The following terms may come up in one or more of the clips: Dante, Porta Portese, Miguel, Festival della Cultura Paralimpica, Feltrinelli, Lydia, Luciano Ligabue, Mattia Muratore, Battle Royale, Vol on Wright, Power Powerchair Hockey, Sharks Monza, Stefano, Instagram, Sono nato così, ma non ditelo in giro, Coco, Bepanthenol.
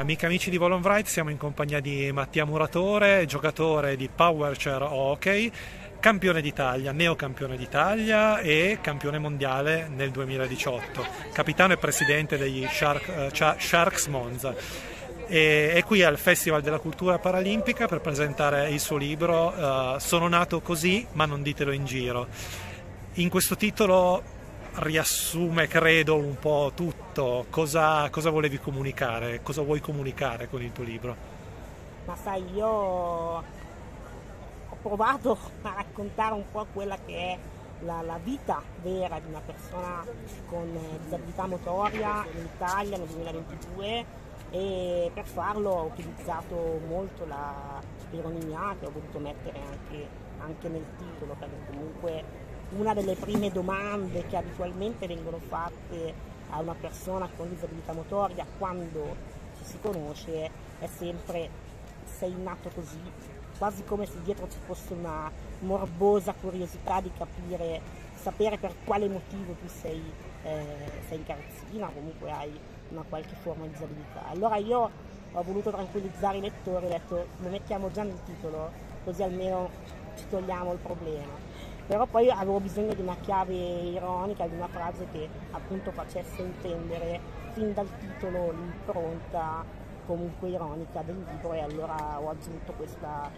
Amici di Vol on Wright, siamo in compagnia di Mattia Muratore, giocatore di Powerchair Hockey, campione d'Italia, neocampione d'Italia e campione mondiale nel 2018, capitano e presidente degli Sharks Monza. È qui al Festival della Cultura Paralimpica per presentare il suo libro Sono nato così, ma non ditelo in giro. In questo titolo riassume, credo, un po' tutto. Cosa volevi comunicare? Cosa vuoi comunicare con il tuo libro? Ma sai, io ho provato a raccontare un po' quella che è la vita vera di una persona con disabilità motoria in Italia nel 2022, e per farlo ho utilizzato molto l'ironia, che ho voluto mettere anche nel titolo, perché comunque una delle prime domande che abitualmente vengono fatte a una persona con disabilità motoria quando ci si conosce è sempre: sei nato così? Quasi come se dietro ci fosse una morbosa curiosità di capire, sapere per quale motivo tu sei carezzina, comunque hai una qualche forma di disabilità. Allora io ho voluto tranquillizzare i lettori, ho detto lo mettiamo già nel titolo, così almeno ci togliamo il problema. Però poi avevo bisogno di una chiave ironica, di una frase che appunto facesse intendere fin dal titolo l'impronta comunque ironica del libro, e allora ho aggiunto questa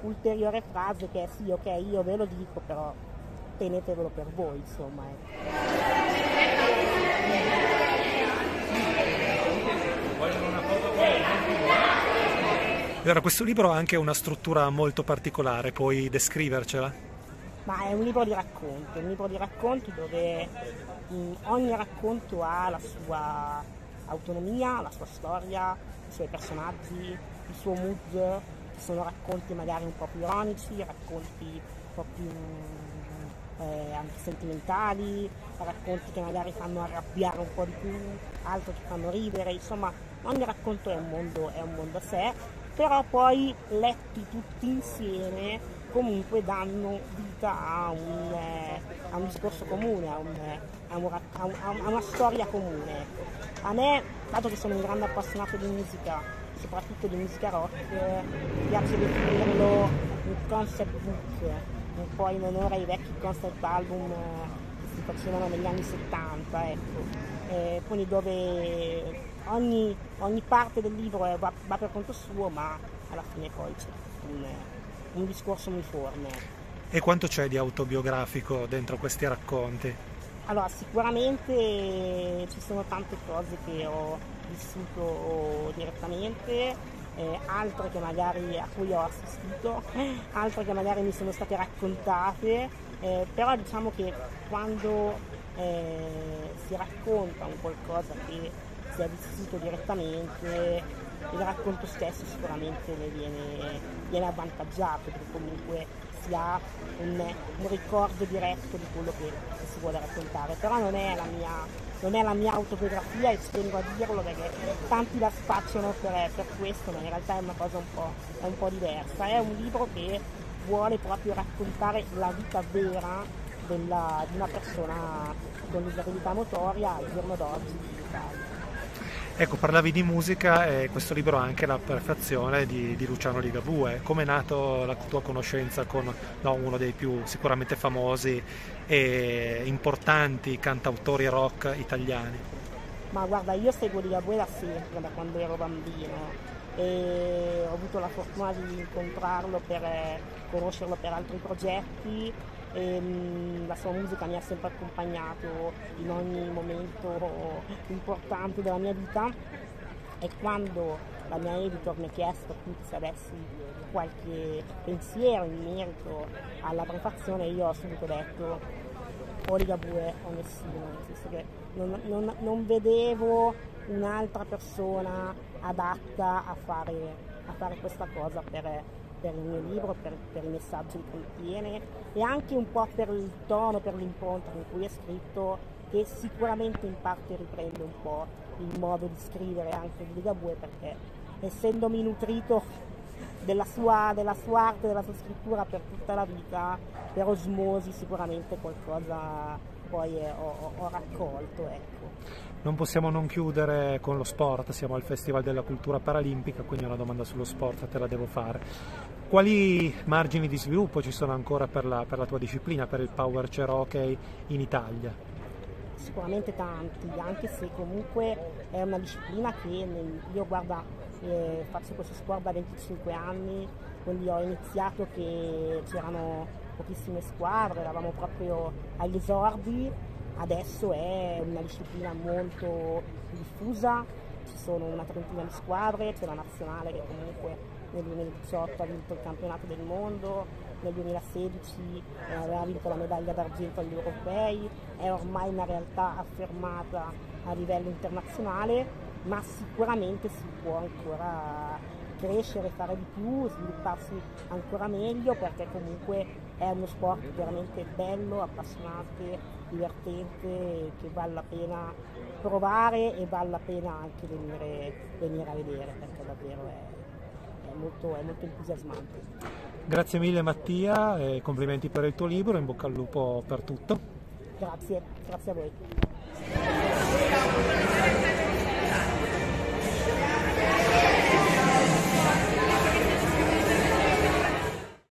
ulteriore frase che è: sì, ok, io ve lo dico, però tenetevelo per voi, insomma. Allora, questo libro ha anche una struttura molto particolare, puoi descrivercela? Ma è un libro di racconti, dove ogni racconto ha la sua autonomia, la sua storia, i suoi personaggi, il suo mood. Ci sono racconti magari un po' più ironici, racconti un po' più anche sentimentali, racconti che magari fanno arrabbiare un po' di più, altri che fanno ridere. Insomma, ogni racconto è un mondo a sé, però poi letti tutti insieme comunque danno vita a un discorso comune, a una storia comune. A me, dato che sono un grande appassionato di musica, soprattutto di musica rock, mi piace definirlo un concept book, un po' in onore ai vecchi concept album che si facevano negli anni 70, ecco. Quindi dove ogni parte del libro va per conto suo, ma alla fine poi c'è un discorso uniforme. E quanto c'è di autobiografico dentro questi racconti? Allora, sicuramente ci sono tante cose che ho vissuto direttamente, altre che magari a cui ho assistito, altre che magari mi sono state raccontate, però diciamo che quando si racconta un qualcosa che si è vissuto direttamente, il racconto stesso sicuramente viene avvantaggiato, perché comunque si ha un ricordo diretto di quello che si vuole raccontare. Però non è la mia autobiografia, e ci tengo a dirlo perché tanti la spacciano per questo, ma in realtà è una cosa un po' diversa. È un libro che vuole proprio raccontare la vita vera di una persona con disabilità motoria al giorno d'oggi in Italia. Ecco, parlavi di musica e questo libro ha anche la prefazione di Luciano Ligabue. Come è nata la tua conoscenza con uno dei più sicuramente famosi e importanti cantautori rock italiani? Ma guarda, io seguo Ligabue da sempre, da quando ero bambino, e ho avuto la fortuna di incontrarlo per conoscerlo per altri progetti. La sua musica mi ha sempre accompagnato in ogni momento importante della mia vita, e quando la mia editor mi ha chiesto se avessi qualche pensiero in merito alla prefazione, io ho subito detto o Ligabue o nessuno, nel senso che non vedevo un'altra persona adatta a fare questa cosa per il mio libro, per il messaggio che contiene, e anche un po' per il tono, per l'impronta con cui è scritto, che sicuramente in parte riprende un po' il modo di scrivere anche di Ligabue, perché essendomi nutrito della sua arte, della sua scrittura per tutta la vita, per osmosi sicuramente qualcosa poi ho raccolto, ecco. non possiamo non chiudere con lo sport, siamo al Festival della Cultura Paralimpica, quindi una domanda sullo sport te la devo fare. Quali margini di sviluppo ci sono ancora per la tua disciplina, per il Powerchair Hockey in Italia? Sicuramente tanti, anche se comunque è una disciplina che io faccio questo sport da 25 anni, quindi ho iniziato che c'erano pochissime squadre, eravamo proprio agli esordi. Adesso è una disciplina molto diffusa, ci sono una trentina di squadre, c'è la nazionale che comunque nel 2018 ha vinto il campionato del mondo, nel 2016 aveva vinto la medaglia d'argento agli europei, è ormai una realtà affermata a livello internazionale, ma sicuramente si può ancora crescere, fare di più, svilupparsi ancora meglio, perché comunque è uno sport veramente bello, appassionante, divertente, che vale la pena provare e vale la pena anche venire a vedere, perché davvero è molto entusiasmante. Grazie mille Mattia e complimenti per il tuo libro, in bocca al lupo per tutto. Grazie, grazie a voi.